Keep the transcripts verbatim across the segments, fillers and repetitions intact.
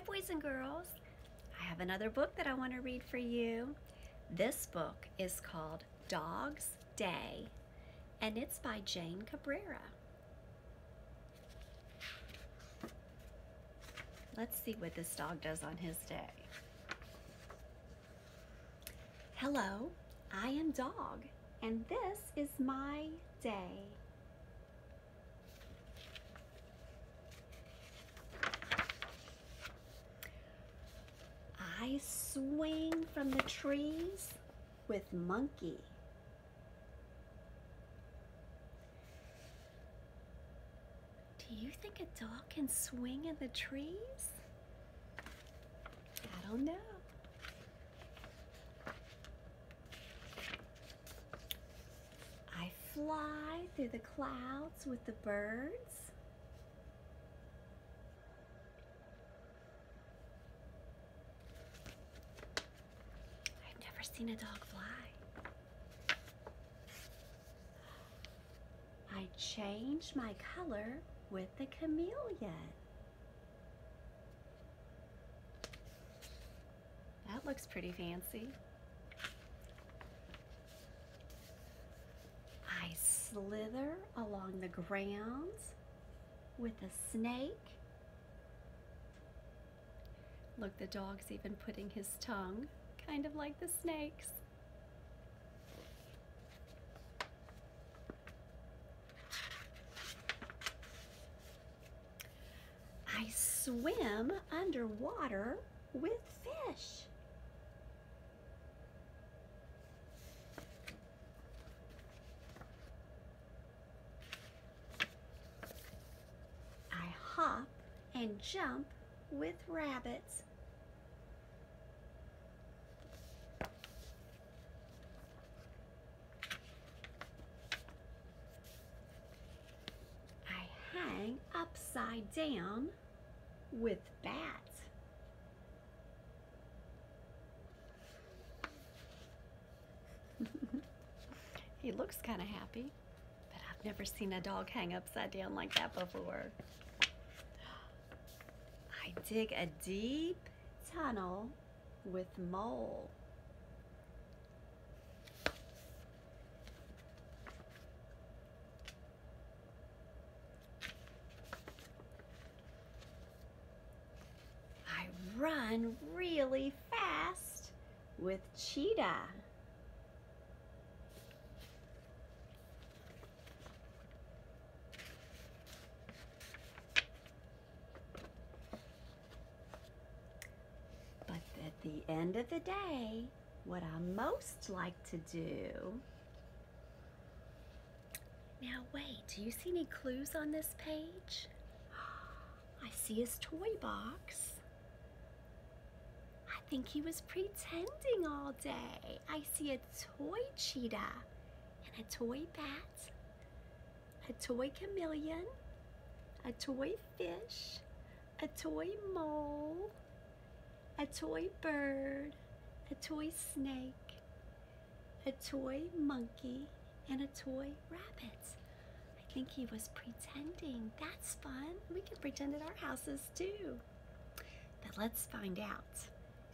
Hi boys and girls, I have another book that I want to read for you. This book is called Dog's Day, and it's by Jane Cabrera. Let's see what this dog does on his day. Hello, I am Dog, and this is my day. I swing from the trees with Monkey. Do you think a dog can swing in the trees? I don't know. I fly through the clouds with the birds. Seen a dog fly. I change my color with the chameleon. That looks pretty fancy. I slither along the ground with a snake. Look, the dog's even putting his tongue kind of like the snakes. I swim underwater with fish. I hop and jump with rabbits. Upside down with bats. He looks kind of happy, but I've never seen a dog hang upside down like that before. I dig a deep tunnel with Mole. Run really fast with Cheetah. But at the end of the day, what I most like to do... Now wait, do you see any clues on this page? I see his toy box. I think he was pretending all day. I see a toy cheetah and a toy bat, a toy chameleon, a toy fish, a toy mole, a toy bird, a toy snake, a toy monkey, and a toy rabbit. I think he was pretending. That's fun. We can pretend at our houses too. But let's find out.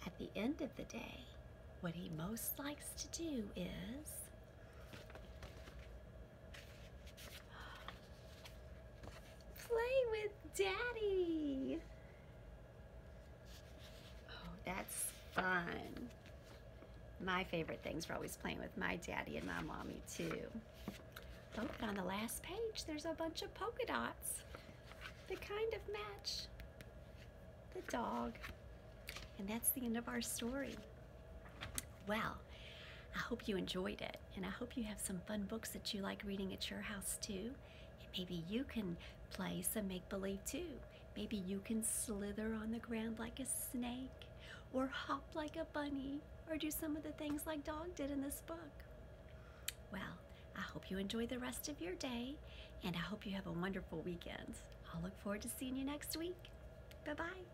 At the end of the day, what he most likes to do is play with Daddy. Oh, that's fun. My favorite things were always playing with my daddy and my mommy too. Oh, but on the last page, there's a bunch of polka dots that kind of match the dog. And that's the end of our story. Well, I hope you enjoyed it, and I hope you have some fun books that you like reading at your house too. And maybe you can play some make-believe too. Maybe you can slither on the ground like a snake, or hop like a bunny, or do some of the things like Dog did in this book. Well, I hope you enjoy the rest of your day, and I hope you have a wonderful weekend. I'll look forward to seeing you next week. Bye-bye.